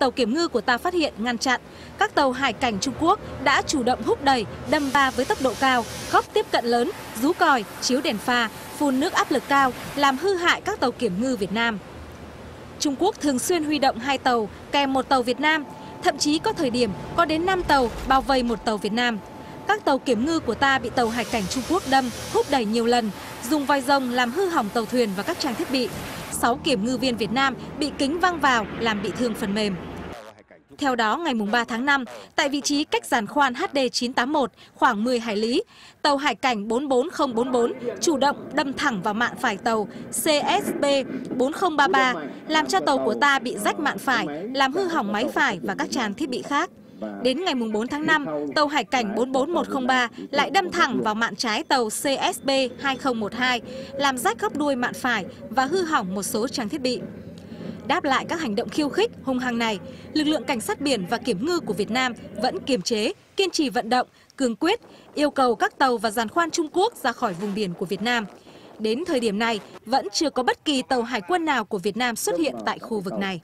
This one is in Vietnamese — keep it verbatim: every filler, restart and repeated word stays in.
Tàu kiểm ngư của ta phát hiện ngăn chặn. Các tàu hải cảnh Trung Quốc đã chủ động húc đẩy, đâm va với tốc độ cao, góc tiếp cận lớn, rú còi, chiếu đèn pha, phun nước áp lực cao, làm hư hại các tàu kiểm ngư Việt Nam. Trung Quốc thường xuyên huy động hai tàu kèm một tàu Việt Nam, thậm chí có thời điểm có đến năm tàu bao vây một tàu Việt Nam. Các tàu kiểm ngư của ta bị tàu hải cảnh Trung Quốc đâm, húc đẩy nhiều lần, dùng vòi rồng làm hư hỏng tàu thuyền và các trang thiết bị. sáu kiểm ngư viên Việt Nam bị kính văng vào làm bị thương phần mềm. Theo đó, ngày ba tháng năm, tại vị trí cách giàn khoan H D chín tám một khoảng mười hải lý, tàu hải cảnh bốn bốn không bốn bốn chủ động đâm thẳng vào mạn phải tàu C S B bốn không ba ba, làm cho tàu của ta bị rách mạn phải, làm hư hỏng máy phải và các trang thiết bị khác. Đến ngày bốn tháng năm, tàu hải cảnh bốn bốn một không ba lại đâm thẳng vào mạn trái tàu C S B hai không một hai, làm rách góc đuôi mạn phải và hư hỏng một số trang thiết bị. Đáp lại các hành động khiêu khích, hung hăng này, lực lượng cảnh sát biển và kiểm ngư của Việt Nam vẫn kiềm chế, kiên trì vận động, cương quyết, yêu cầu các tàu và giàn khoan Trung Quốc ra khỏi vùng biển của Việt Nam. Đến thời điểm này, vẫn chưa có bất kỳ tàu hải quân nào của Việt Nam xuất hiện tại khu vực này.